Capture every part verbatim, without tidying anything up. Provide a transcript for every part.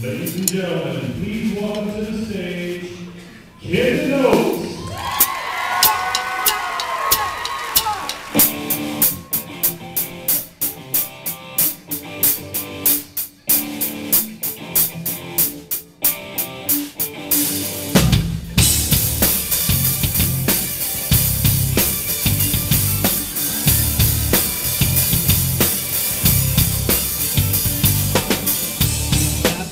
Ladies and gentlemen, please welcome to the stage, Kyndon Oakes.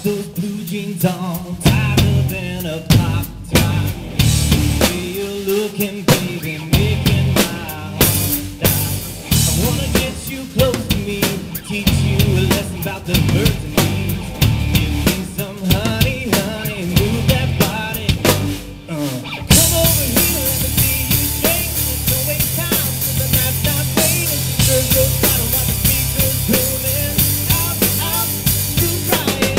Those blue jeans on, tied up in a pop top. The way you're looking, baby, making my heart stop. I wanna get you close to me, teach you a lesson about the birds and bees. Give me some honey, honey, move that body. Uh. Come over here, let me see you shake. Don't waste time, 'cause the night's not waiting. Serve your bottle while the speakers booming. Out, out, you crying.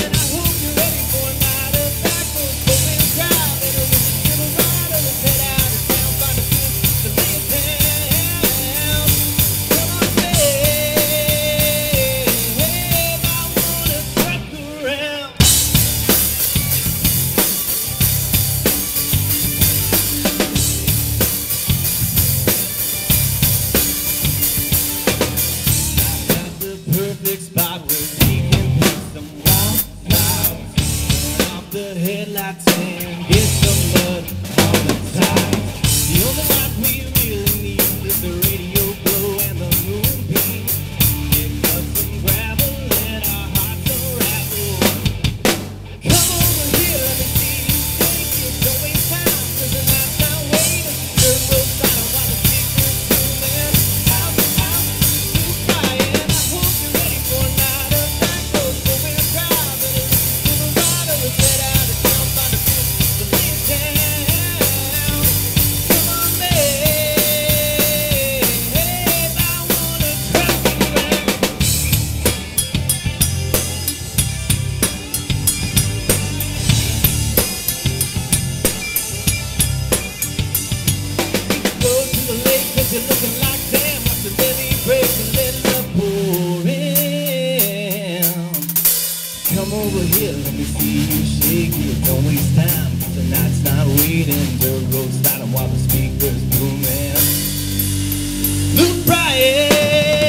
Spot where we can pick some wild flowers, turn off the headlights and get some mud on the tires. The only light we really need is the radio glow and the moonbeam. Give us some gravel, let our hearts unravel. Come over here, let me see you shake it. Don't waste time, 'cause the night's not waiting. Circle style while the speakers booming. Out, out, you crying. You're looking like damn, I should really break a little pouring. Come over here, let me see you shake it. Don't waste time, 'cause the night's not waiting. The road's not while the speaker's booming. Luke Bryan.